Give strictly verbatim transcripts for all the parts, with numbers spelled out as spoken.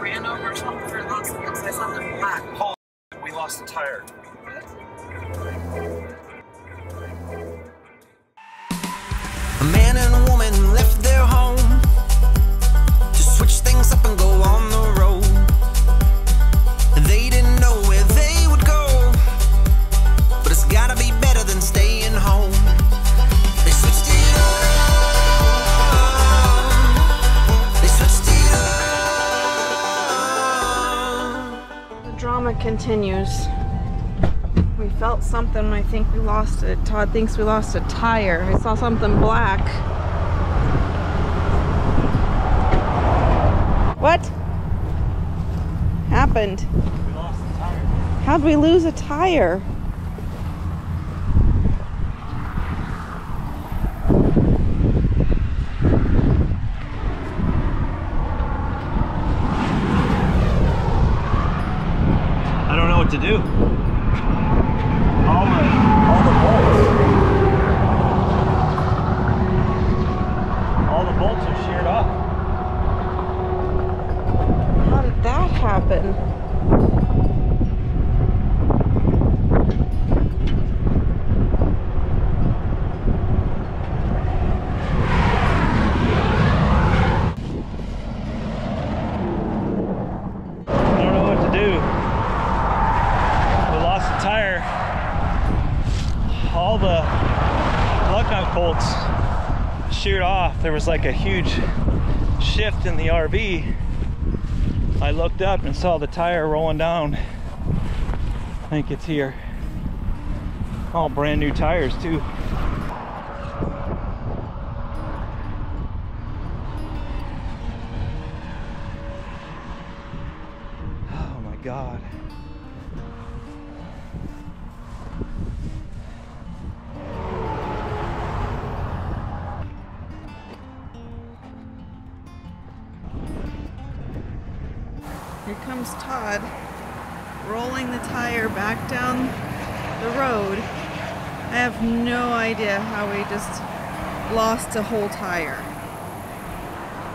ran over something or lost it. Looks like something black. Oh, we lost the tire. A man and a woman left their home to switch things up and go on the road. They didn't know where they would go, but it's gotta be better than staying home. They switched it up. They switched it up. The drama continues. We felt something. I think we lost it. Todd thinks we lost a tire. I saw something black. What happened? We lost a tire. How'd we lose a tire? I don't know what to do. All the, all the bolts. All the bolts are sheared off. How did that happen? I don't know what to do. We lost the tire. All the lug nut bolts sheared off. There was like a huge shift in the R V. I looked up and saw the tire rolling down. I think it's here. All brand new tires too. Oh my God. Here comes Todd, rolling the tire back down the road. I have no idea how we just lost a whole tire.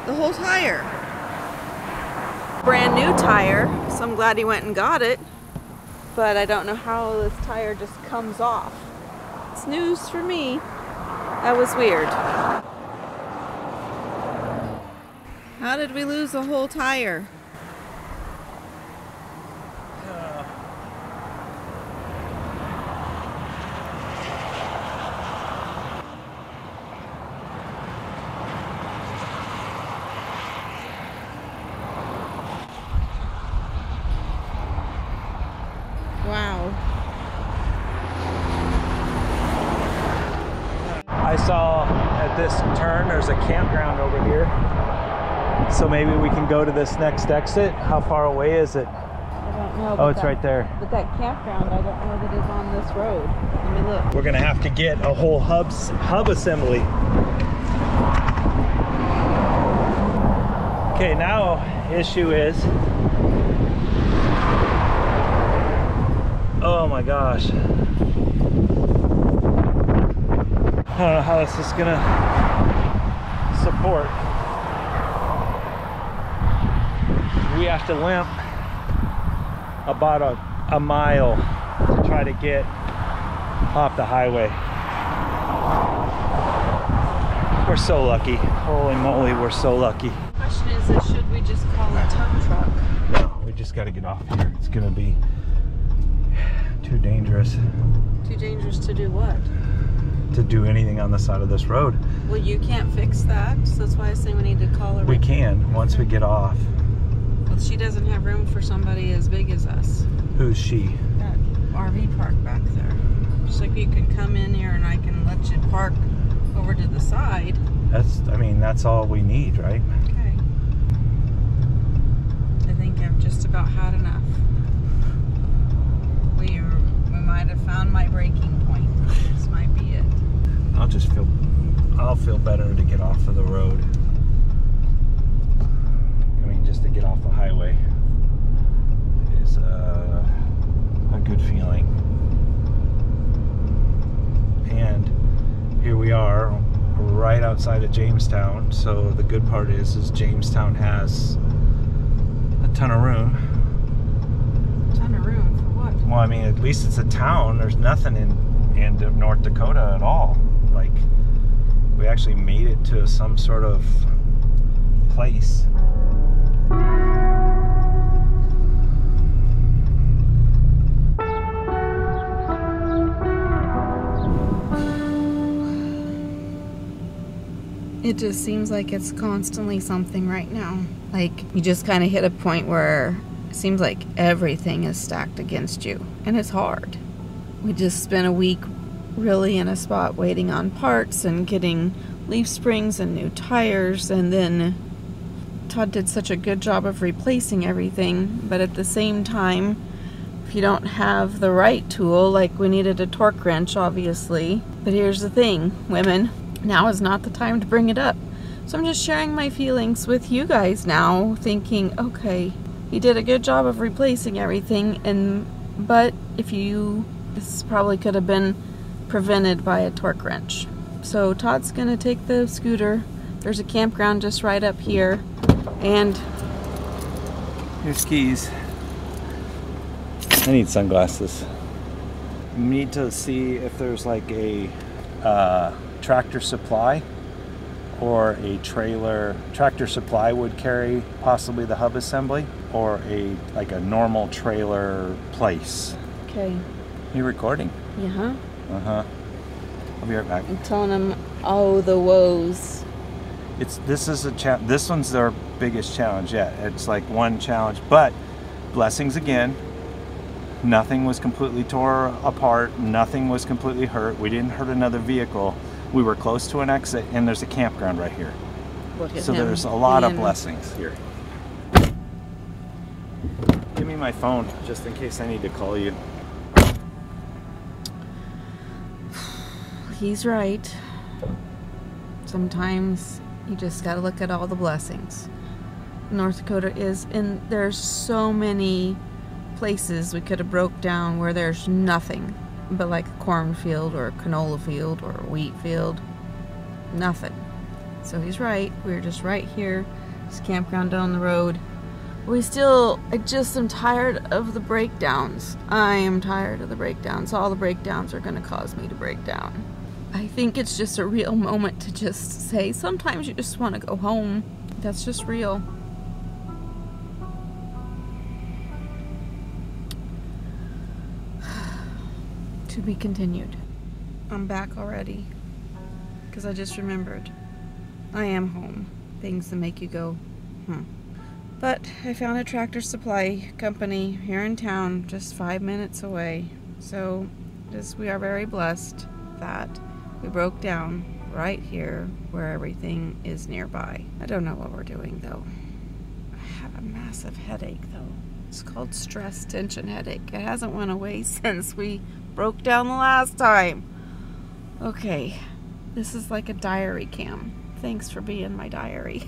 The whole tire. Brand new tire, so I'm glad he went and got it. But I don't know how this tire just comes off. It's news for me. That was weird. How did we lose a whole tire? I saw at this turn there's a campground over here, so maybe we can go to this next exit. How far away is it? I don't know. Oh, it's that, right there. But that campground, I don't know that it's on this road. Let me look. We're gonna have to get a whole hub hub assembly. Okay, now issue is, oh my gosh. I don't know how this is gonna support. We have to limp about a, a mile to try to get off the highway. We're so lucky. Holy moly, we're so lucky. The question is, is should we just call a tow truck? No, we just gotta get off here. It's gonna be too dangerous. Too dangerous to do what? To do anything on the side of this road. Well, you can't fix that, so that's why I say we need to call her. We can once we get off. Well, she doesn't have room for somebody as big as us. Who's she? That R V park back there. Just like you can come in here and I can let you park over to the side. That's, I mean, that's all we need, right? Okay. I think I've just about had enough. We, are, we might have found my breaking point. This might be it. I'll just feel, I'll feel better to get off of the road. I mean, just to get off the highway is uh, a good feeling. And here we are, right outside of Jamestown. So the good part is, is Jamestown has a ton of room. A ton of room for what? Well, I mean, at least it's a town. There's nothing in, in North Dakota at all. Like, we actually made it to some sort of place. It just seems like it's constantly something right now. Like, you just kind of hit a point where it seems like everything is stacked against you, and it's hard. We just spent a week really in a spot waiting on parts and getting leaf springs and new tires, and then Todd did such a good job of replacing everything, but at the same time, if you don't have the right tool, like we needed a torque wrench, obviously. But here's the thing, women. Now is not the time to bring it up. So I'm just sharing my feelings with you guys now, thinking, okay, you did a good job of replacing everything, and but if you, this probably could have been prevented by a torque wrench. So Todd's gonna take the scooter. There's a campground just right up here, and your skis. I need sunglasses. You need to see if there's like a uh, Tractor Supply or a trailer. Tractor Supply would carry possibly the hub assembly, or a like a normal trailer place. Okay. You're recording? Yeah. Uh-huh. I'll be right back. I'm telling them all the woes. It's this is a cha this one's their biggest challenge yet. It's like one challenge, but blessings again. Nothing was completely tore apart. Nothing was completely hurt. We didn't hurt another vehicle. We were close to an exit, and there's a campground right here. So him. There's a lot and of blessings here. Give me my phone, just in case I need to call you. He's right. Sometimes you just gotta look at all the blessings. North Dakota is in, there's so many places we could have broke down where there's nothing but like a cornfield or a canola field or a wheat field. Nothing. So he's right. We're just right here. This campground down the road. We still, I just am tired of the breakdowns. I am tired of the breakdowns. All the breakdowns are going to cause me to break down. I think it's just a real moment to just say, sometimes you just want to go home. That's just real. To be continued. I'm back already because I just remembered I am home. Things that make you go hmm. But I found a Tractor Supply company here in town just five minutes away, so just, we are very blessed that we broke down right here where everything is nearby. I don't know what we're doing though. I have a massive headache though. It's called stress tension headache. It hasn't went away since we broke down the last time. Okay, this is like a diary cam. Thanks for being my diary.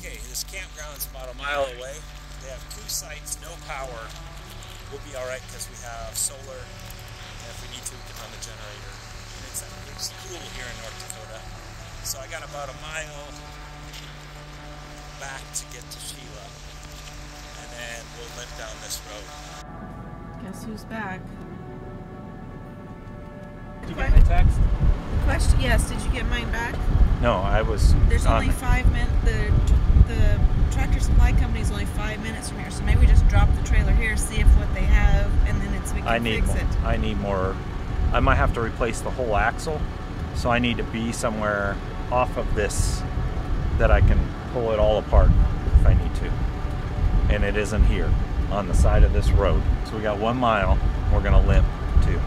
Okay, this campground's about a mile away. They have two sites, no power. We'll be all right because we have solar, and if we need to, we can run the generator. And it's, it's cool here in North Dakota. So I got about a mile back to get to Sheila, and then we'll limp down this road. Guess who's back? Did you get my text? Question, yes, did you get mine back? No, I was... There's on only five minutes, the, the Tractor Supply company is only five minutes from here, so maybe we just drop the trailer here, see if what they have, and then it's, we can I need fix more, it. I need more, I might have to replace the whole axle, so I need to be somewhere off of this that I can pull it all apart if I need to. And it isn't here, on the side of this road. So we got one mile, we're going to limp to.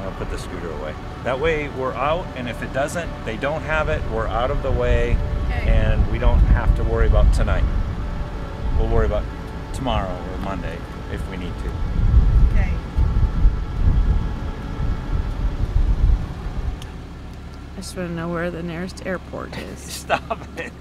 I'll put the scooter away. That way we're out, and if it doesn't, they don't have it, we're out of the way, okay. And we don't have to worry about tonight. We'll worry about tomorrow or Monday if we need to. Okay. I just want to know where the nearest airport is. Stop it.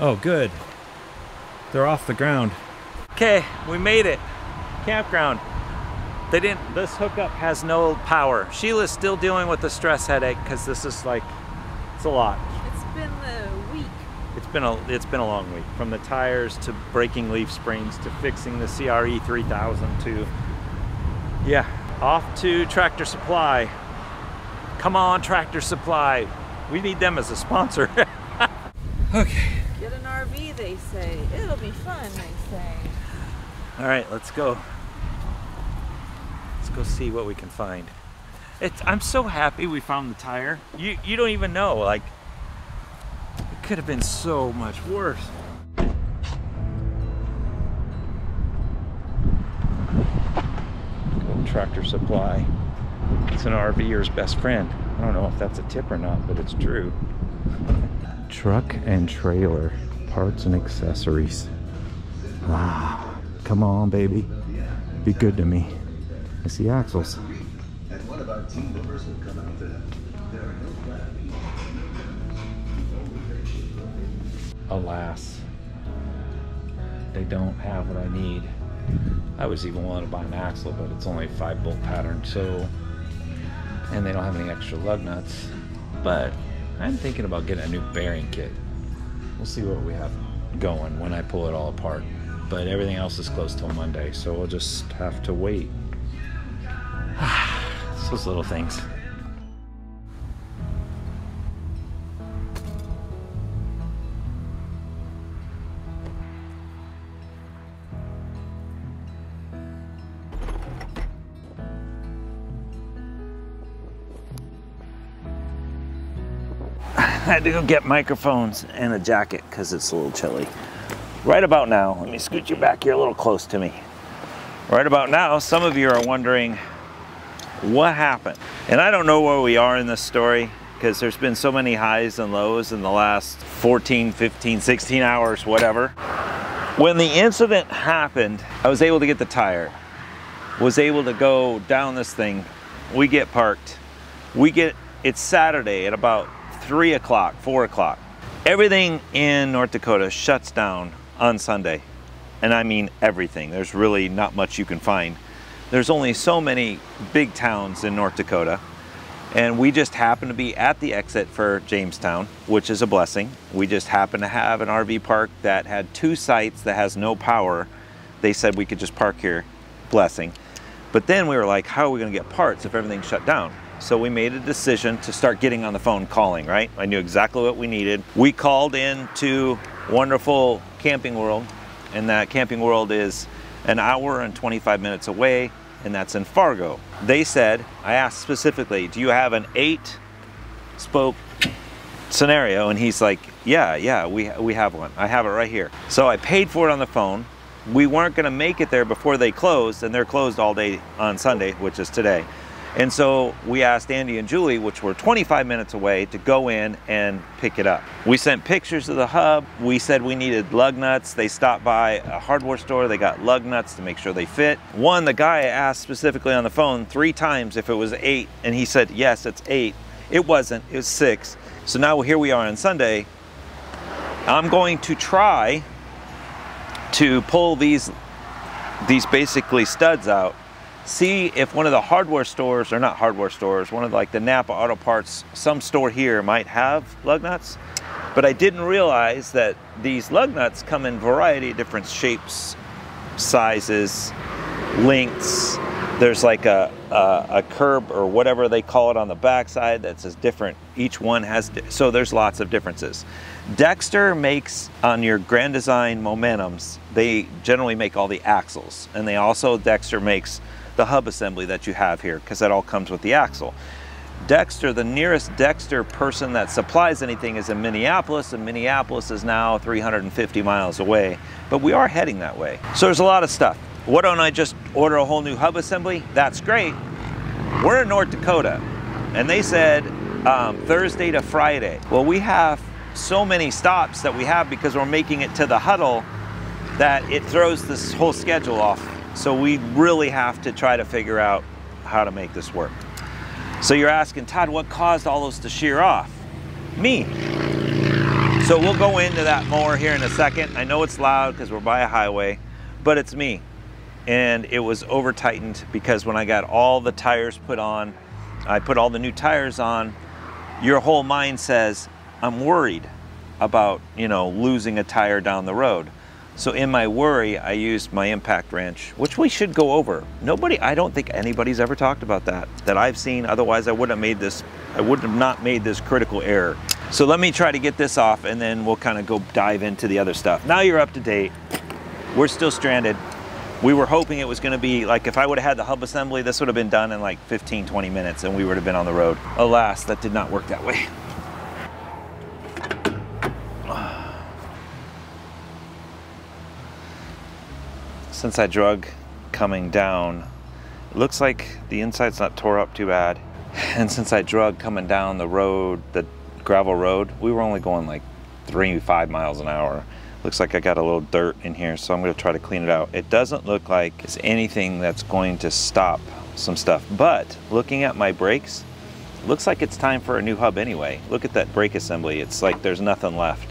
Oh, good. They're off the ground. Okay, we made it. Campground. They didn't, this hookup has no power. Sheila's still dealing with the stress headache because this is like, it's a lot. It's been a week. It's been a, it's been a long week. From the tires to breaking leaf springs to fixing the C R E three thousand to, yeah. Off to Tractor Supply. Come on, Tractor Supply. We need them as a sponsor. Okay. Get an R V, they say. It'll be fun, they say. All right, let's go. Let's go see what we can find. It's, I'm so happy we found the tire. You, you don't even know, like, it could have been so much worse. Go Tractor Supply. It's an RVer's best friend. I don't know if that's a tip or not, but it's true. Truck and trailer, parts and accessories. Ah, come on, baby. Be good to me. I see axles. And what about team members who come out to there are no bad people? Alas, they don't have what I need. I was even willing to buy an axle, but it's only five bolt pattern, so, and they don't have any extra lug nuts. But I'm thinking about getting a new bearing kit. We'll see what we have going when I pull it all apart. But everything else is closed till Monday, so we'll just have to wait. It's those little things. I had to go get microphones and a jacket because it's a little chilly. Right about now, let me scoot you back here a little close to me. Right about now, some of you are wondering what happened. And I don't know where we are in this story because there's been so many highs and lows in the last fourteen, fifteen, sixteen hours, whatever. When the incident happened, I was able to get the tire, was able to go down this thing. We get parked. We get, it's Saturday at about three o'clock, four o'clock. Everything in North Dakota shuts down on Sunday. And I mean everything. There's really not much you can find. There's only so many big towns in North Dakota. And we just happen to be at the exit for Jamestown, which is a blessing. We just happen to have an R V park that had two sites that has no power. They said we could just park here, blessing. But then we were like, how are we gonna get parts if everything's shut down? So we made a decision to start getting on the phone calling, right? I knew exactly what we needed. We called in to Wonderful Camping World, and that Camping World is an hour and twenty-five minutes away, and that's in Fargo. They said, I asked specifically, do you have an eight spoke scenario? And he's like, yeah, yeah, we, we have one. I have it right here. So I paid for it on the phone. We weren't gonna make it there before they closed, and they're closed all day on Sunday, which is today. And so we asked Andy and Julie, which were twenty-five minutes away, to go in and pick it up. We sent pictures of the hub. We said we needed lug nuts. They stopped by a hardware store. They got lug nuts to make sure they fit. One, the guy asked specifically on the phone three times if it was eight, and he said, yes, it's eight. It wasn't, it was six. So now here we are on Sunday. I'm going to try to pull these, these basically studs out, see if one of the hardware stores, or not hardware stores, one of like the Napa Auto Parts, some store here might have lug nuts. But I didn't realize that these lug nuts come in variety of different shapes, sizes, lengths. There's like a, a, a curb or whatever they call it on the backside that says different. Each one has, so there's lots of differences. Dexter makes, on your Grand Design Momentums, they generally make all the axles. And they also, Dexter makes the hub assembly that you have here, because that all comes with the axle. Dexter, the nearest Dexter person that supplies anything is in Minneapolis, and Minneapolis is now three hundred fifty miles away, but we are heading that way. So there's a lot of stuff. Why don't I just order a whole new hub assembly? That's great. We're in North Dakota, and they said um, Thursday to Friday. Well, we have so many stops that we have because we're making it to the huddle that it throws this whole schedule off. So we really have to try to figure out how to make this work. So you're asking, Todd, what caused all those to shear off? Me. So we'll go into that more here in a second. I know it's loud because we're by a highway, but it's me. and it was over tightened because when I got all the tires put on, I put all the new tires on, your whole mind says, I'm worried about, you know, losing a tire down the road. So in my worry, I used my impact wrench, which we should go over. Nobody, I don't think anybody's ever talked about that, that I've seen. Otherwise, I would have made this, I would have not made this critical error. So let me try to get this off and then we'll kind of go dive into the other stuff. Now you're up to date. We're still stranded. We were hoping it was going to be like, if I would have had the hub assembly, this would have been done in like fifteen, twenty minutes and we would have been on the road. Alas, that did not work that way. Since I drug coming down, it looks like the inside's not tore up too bad. And since I drug coming down the road, the gravel road, we were only going like three, five miles an hour. Looks like I got a little dirt in here, so I'm gonna try to clean it out. It doesn't look like it's anything that's going to stop some stuff, but looking at my brakes, looks like it's time for a new hub anyway. Look at that brake assembly. It's like there's nothing left.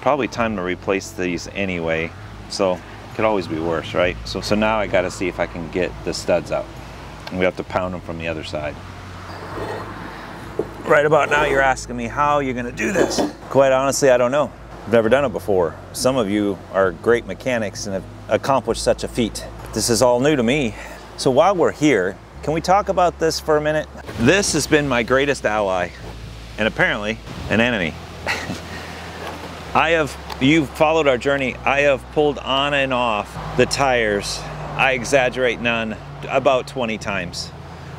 Probably time to replace these anyway, so could always be worse, right? So so now I got to see if I can get the studs out, and we have to pound them from the other side. Right about now you're asking me how you're gonna do this. Quite honestly, I don't know. I've never done it before. Some of you are great mechanics and have accomplished such a feat. This is all new to me. So while we're here, can we talk about this for a minute? This has been my greatest ally, and apparently an enemy. I have, you've followed our journey. I have pulled on and off the tires, I exaggerate none, about twenty times.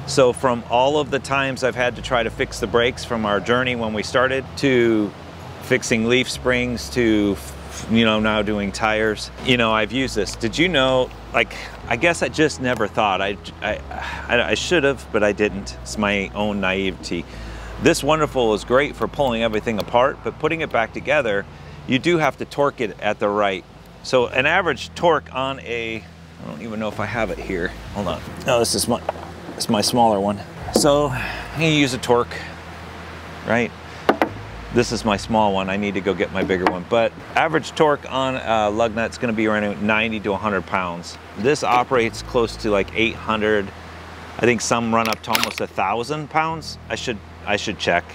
So from all of the times I've had to try to fix the brakes from our journey when we started, to fixing leaf springs, to, you know, now doing tires, you know, I've used this. Did you know, like, I guess I just never thought. I, I, I should have, but I didn't. It's my own naivety. This Wonderful is great for pulling everything apart, but putting it back together, you do have to torque it at the right. So an average torque on a, I don't even know if I have it here. Hold on. No, this is my, this is my smaller one. So I'm gonna use a torque, right? This is my small one. I need to go get my bigger one. But average torque on a lug nut is gonna be around ninety to one hundred pounds. This operates close to like eight hundred. I think some run up to almost a thousand pounds. I should, I should check.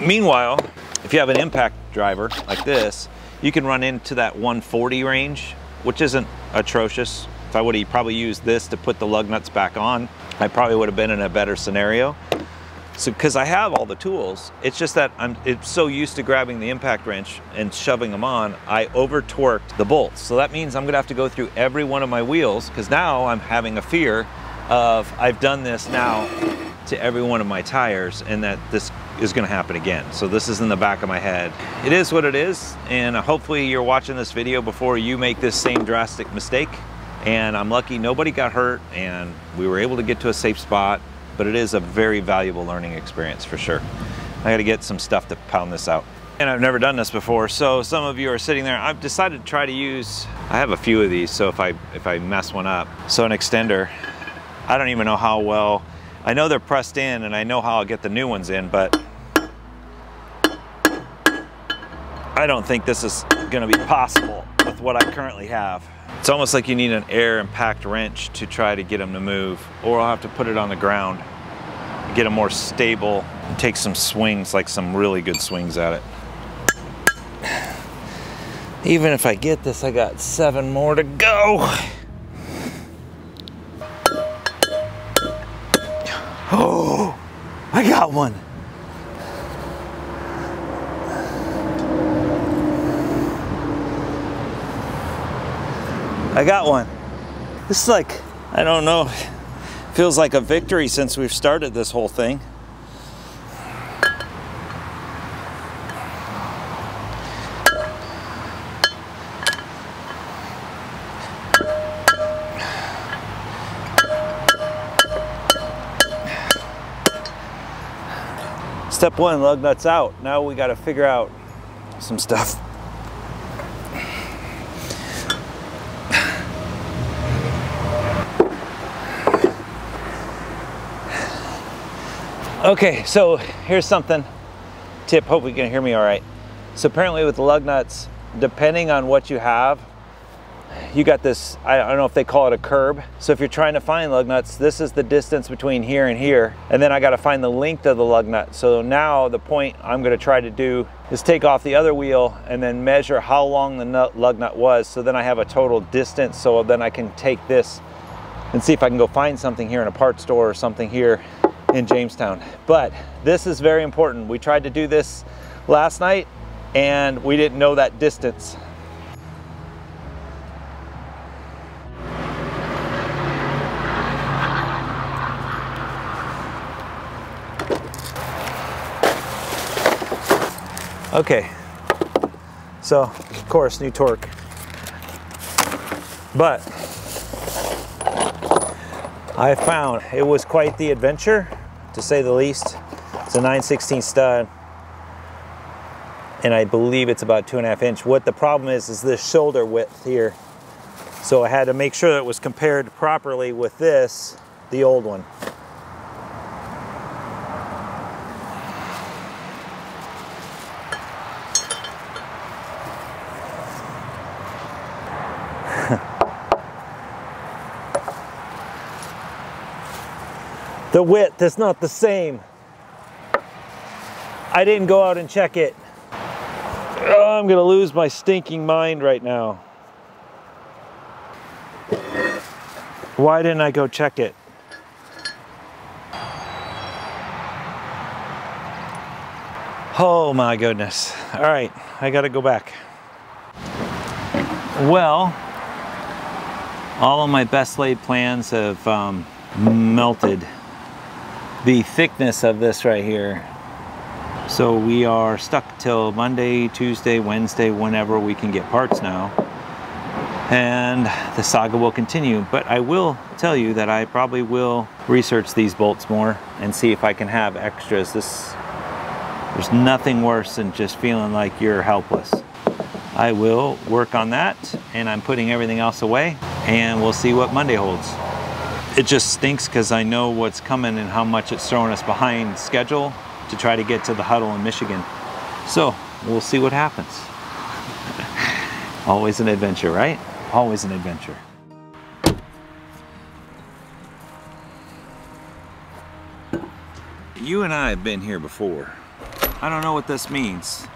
Meanwhile, if you have an impact driver like this, you can run into that one forty range, which isn't atrocious. If I would have probably used this to put the lug nuts back on, I probably would have been in a better scenario. So, because I have all the tools, it's just that I'm it's so used to grabbing the impact wrench and shoving them on, I over-torqued the bolts. So that means I'm gonna have to go through every one of my wheels, because now I'm having a fear of, I've done this now to every one of my tires, and that this is gonna happen again. So this is in the back of my head. It is what it is, and hopefully you're watching this video before you make this same drastic mistake. And I'm lucky nobody got hurt and we were able to get to a safe spot, but it is a very valuable learning experience for sure. I gotta get some stuff to pound this out. And I've never done this before, so some of you are sitting there. I've decided to try to use, I have a few of these, so if I, if I mess one up. So an extender. I don't even know how well, I know they're pressed in and I know how I'll get the new ones in, but I don't think this is gonna be possible with what I currently have. It's almost like you need an air impact wrench to try to get them to move, or I'll have to put it on the ground, get them more stable, and take some swings, like some really good swings at it. Even if I get this, I got seven more to go. Oh, I got one. I got one. This is like, I don't know, feels like a victory since we've started this whole thing. Step one, lug nuts out. Now we got to figure out some stuff. Okay, so here's something. Tip, hope you can hear me all right. So apparently with the lug nuts, depending on what you have, you got this, I don't know if they call it a curb. So if you're trying to find lug nuts, this is the distance between here and here. And then I got to find the length of the lug nut. So now the point I'm going to try to do is take off the other wheel and then measure how long the nut, lug nut was. So then I have a total distance. So then I can take this and see if I can go find something here in a parts store or something here in Jamestown. But this is very important. We tried to do this last night and we didn't know that distance. Okay, so of course, new torque, but I found it was quite the adventure, to say the least. It's a nine sixteenths stud, and I believe it's about two and a half inch. What the problem is, is this shoulder width here. So I had to make sure that it was compared properly with this, the old one. The width is not the same. I didn't go out and check it. Oh, I'm gonna lose my stinking mind right now. Why didn't I go check it? Oh my goodness. All right, I gotta go back. Well, all of my best laid plans have um, melted. The thickness of this right here. So we are stuck till Monday, Tuesday, Wednesday, whenever we can get parts now. And the saga will continue, but I will tell you that I probably will research these bolts more and see if I can have extras. This, there's nothing worse than just feeling like you're helpless. I will work on that, and I'm putting everything else away, and we'll see what Monday holds. It just stinks because I know what's coming and how much it's throwing us behind schedule to try to get to the huddle in Michigan. So we'll see what happens. Always an adventure, right? Always an adventure. You and I have been here before. I don't know what this means.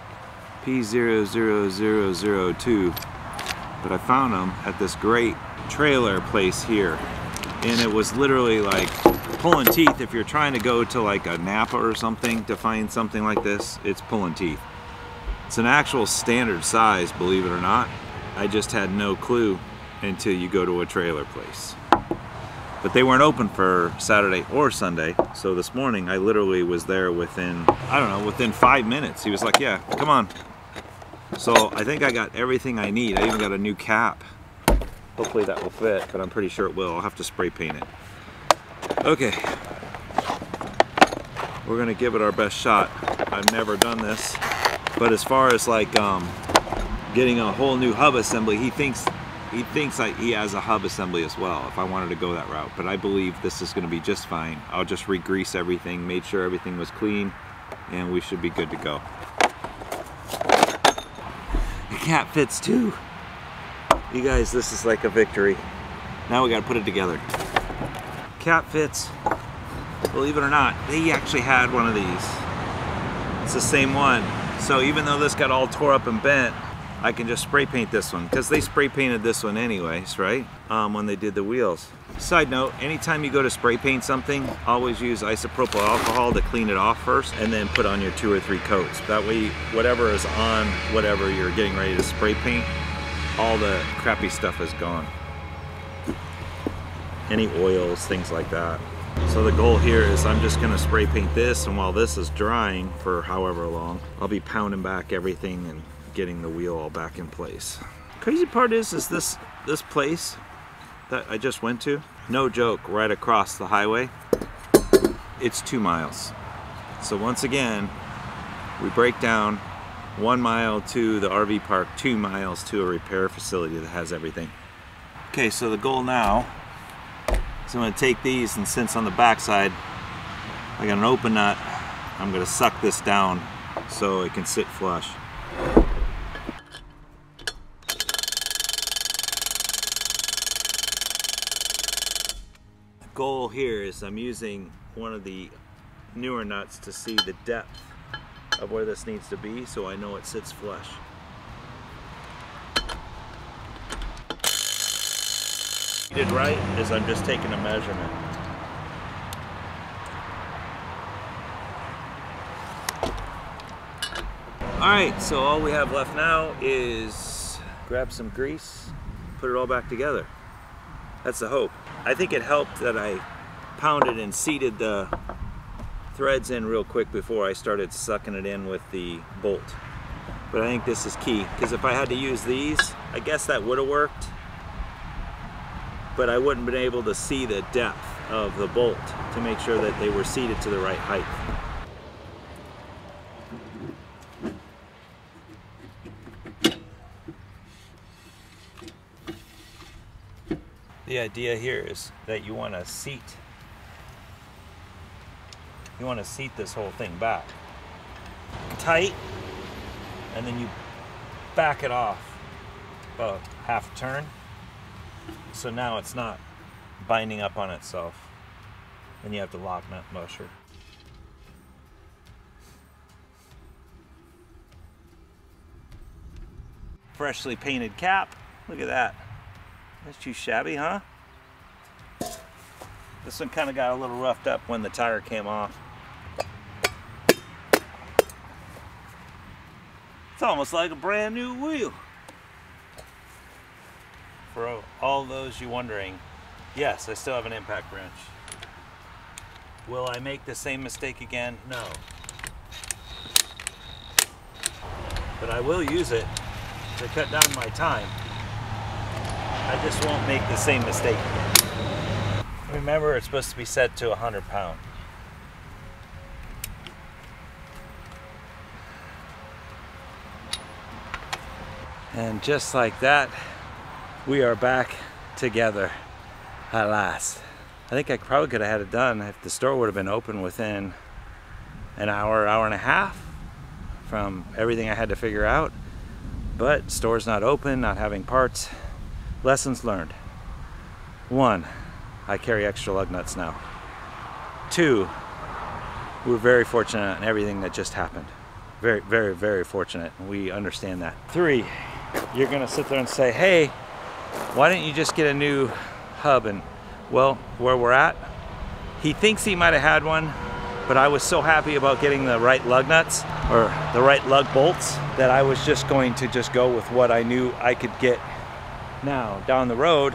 P zero zero zero zero two, but I found them at this great trailer place here. And it was literally like pulling teeth. If you're trying to go to like a Napa or something to find something like this, it's pulling teeth. It's an actual standard size, believe it or not. I just had no clue until you go to a trailer place. But they weren't open for Saturday or Sunday. So this morning I literally was there within, I don't know, within five minutes. He was like, yeah, come on. So I think I got everything I need. I even got a new cap. Hopefully that will fit, but I'm pretty sure it will. I'll have to spray paint it. Okay. We're gonna give it our best shot. I've never done this, but as far as like um, getting a whole new hub assembly, he thinks he thinks like he has a hub assembly as well, if I wanted to go that route, but I believe this is gonna be just fine. I'll just re-grease everything, made sure everything was clean, and we should be good to go. The cap fits too. You guys, this is like a victory. Now we gotta put it together. Cap fits, believe it or not, they actually had one of these. It's the same one. So even though this got all tore up and bent, I can just spray paint this one, because they spray painted this one anyways, right? Um, when they did the wheels. Side note, anytime you go to spray paint something, always use isopropyl alcohol to clean it off first, and then put on your two or three coats. That way, whatever is on whatever you're getting ready to spray paint, all the crappy stuff is gone. Any oils, things like that. So the goal here is I'm just gonna spray paint this, and while this is drying for however long, I'll be pounding back everything and getting the wheel all back in place. Crazy part is, is this, this place that I just went to, no joke, right across the highway, it's two miles. So once again, we break down one mile to the R V park, two miles to a repair facility that has everything. Okay, so the goal now is I'm gonna take these, and since on the backside I got an open nut, I'm gonna suck this down so it can sit flush. goal here is I'm using one of the newer nuts to see the depth of where this needs to be so I know it sits flush. What I did right is I'm just taking a measurement. Alright, so all we have left now is grab some grease, put it all back together. That's the hope. I think it helped that I pounded and seated the threads in real quick before I started sucking it in with the bolt. But I think this is key, because if I had to use these, I guess that would have worked, but I wouldn't have been able to see the depth of the bolt to make sure that they were seated to the right height. The idea here is that you want to seat you want to seat this whole thing back tight, and then you back it off about half a turn, so now it's not binding up on itself. Then you have to lock nut musher. Freshly painted cap, look at that. That's too shabby, huh? This one kind of got a little roughed up when the tire came off. It's almost like a brand new wheel. For all those you wondering, yes, I still have an impact wrench. Will I make the same mistake again? No. But I will use it to cut down my time. I just won't make the same mistake again. Remember, it's supposed to be set to one hundred pound. And just like that, we are back together at last. I think I probably could have had it done if the store would have been open within an hour, hour and a half from everything I had to figure out. But store's not open, not having parts. Lessons learned. One, I carry extra lug nuts now. Two, we're very fortunate in everything that just happened. Very, very, very fortunate. We understand that. Three, you're gonna sit there and say, hey, why didn't you just get a new hub? And well, where we're at, he thinks he might have had one, but I was so happy about getting the right lug nuts or the right lug bolts that I was just going to just go with what I knew I could get. Now, down the road,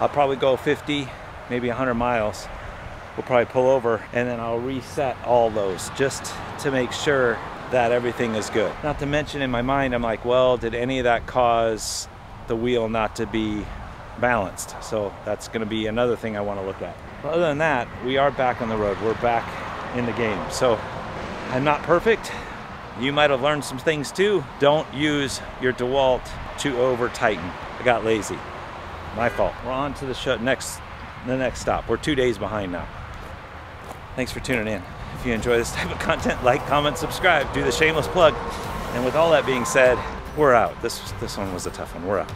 I'll probably go fifty, maybe one hundred miles. We'll probably pull over and then I'll reset all those just to make sure that everything is good. Not to mention in my mind, I'm like, well, did any of that cause the wheel not to be balanced? So that's gonna be another thing I wanna look at. But other than that, we are back on the road. We're back in the game. So I'm not perfect. You might have learned some things too. Don't use your DeWalt to over tighten. I got lazy. My fault. We're on to the show next, the next stop. We're two days behind now. Thanks for tuning in. If you enjoy this type of content, like, comment, subscribe, do the shameless plug. And with all that being said, we're out. This, this one was a tough one. We're out.